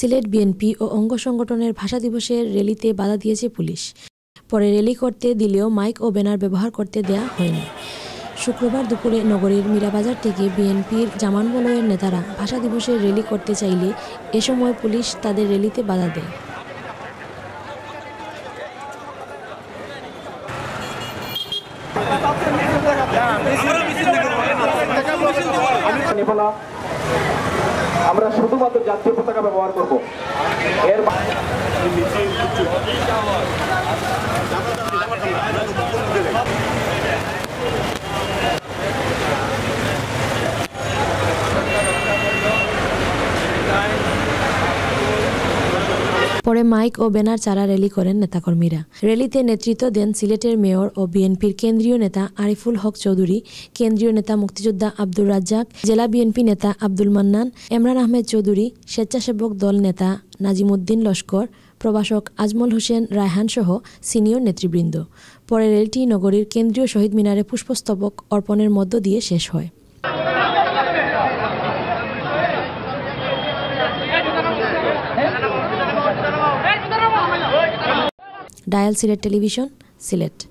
Sylhet BNP ও অঙ্গ সংগঠনের ভাষা দিবসের র্যালিতে বাধা দিয়েছে পুলিশ। পরে র্যালি করতে দিলেও মাইক ও ব্যানার ব্যবহার করতে দেয়া হয়নি। শুক্রবার দুপুরে নগরীর মীরাবাজার থেকে বিএনপির জামানবলয়ের নেতারা ভাষা দিবসের র্যালি করতে চাইলে এ সময় পুলিশ তাদের র্যালিতে বাধা দেয়। আমরা শুধুমাত্র জাতীয় পতাকা ব্যবহার করব। এর পরে মাইক ও ব্যানার ছাড়া র্যালি করেন নেতাকর্মীরা। র্যালিতে নেতৃত্ব দেন সিলেটের মেয়র ও বিএনপির কেন্দ্রীয় নেতা আরিফুল হক চৌধুরী, কেন্দ্রীয় নেতা মুক্তিযোদ্ধা আব্দুর রাজ্জাক, জেলা বিএনপি নেতা আব্দুল মান্নান, ইমরান আহমেদ চৌধুরী, স্বেচ্ছাসেবক দল নেতা নাজিমুদ্দিন লস্কর, প্রভাষক আজমল হোসেন রায়হান সহ সিনিয়র নেতৃবৃন্দ। পরে র্যালিটি নগরীর কেন্দ্রীয় শহীদ মিনারে পুষ্পস্তবক অর্পণের মধ্য দিয়ে শেষ হয়। Dial Sylhet television, Sylhet.